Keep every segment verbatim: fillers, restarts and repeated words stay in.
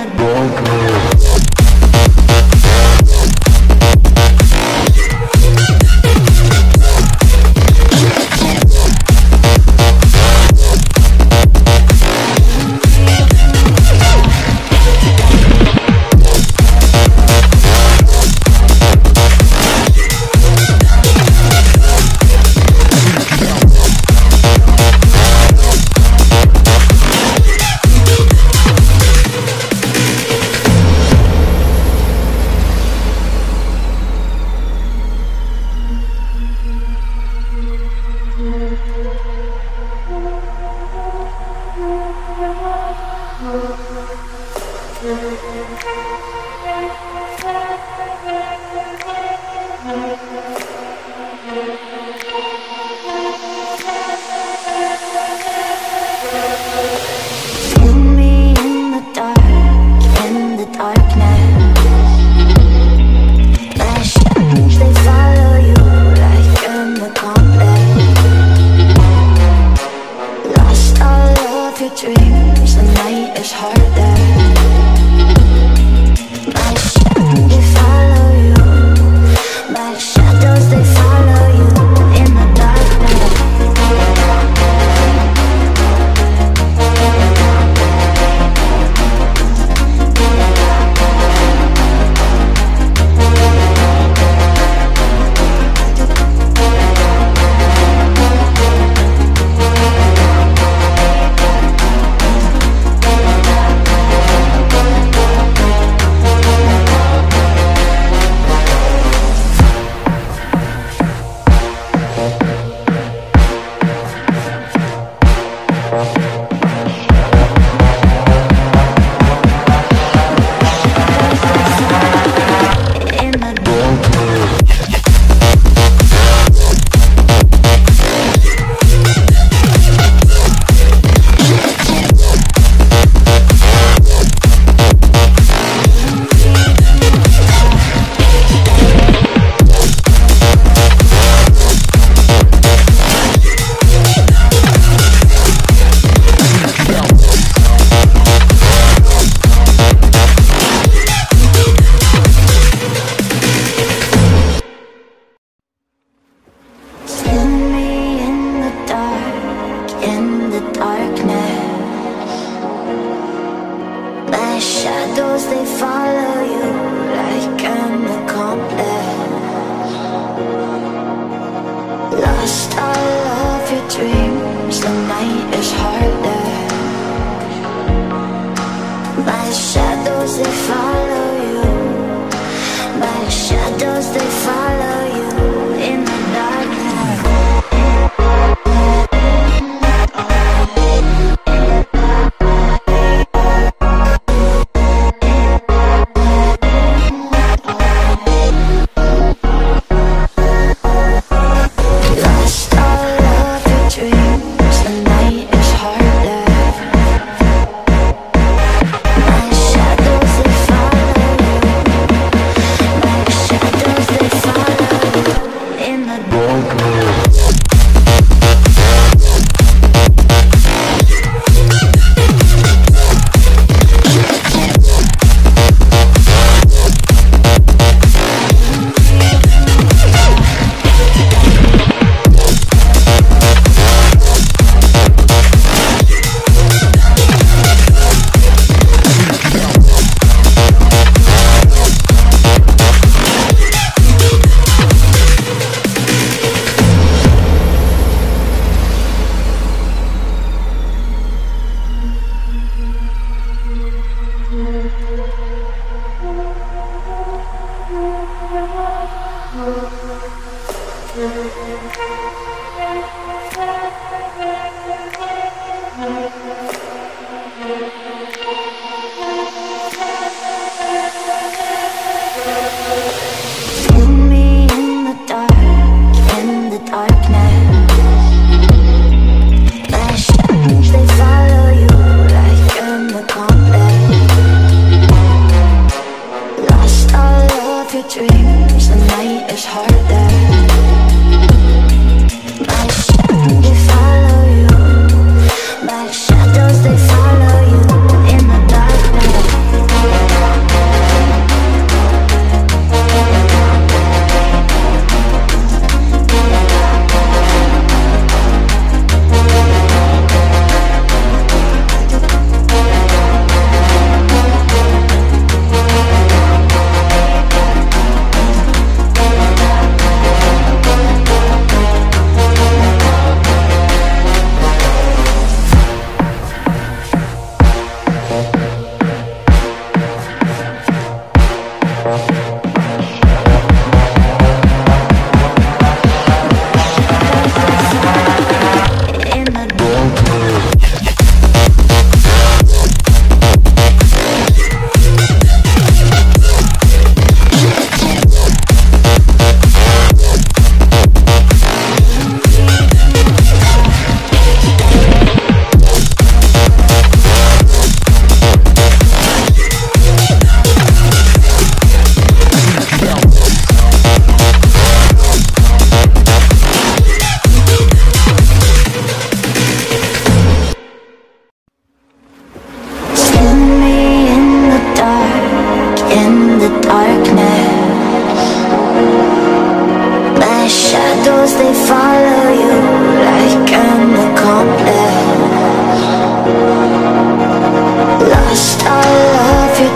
Those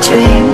dream.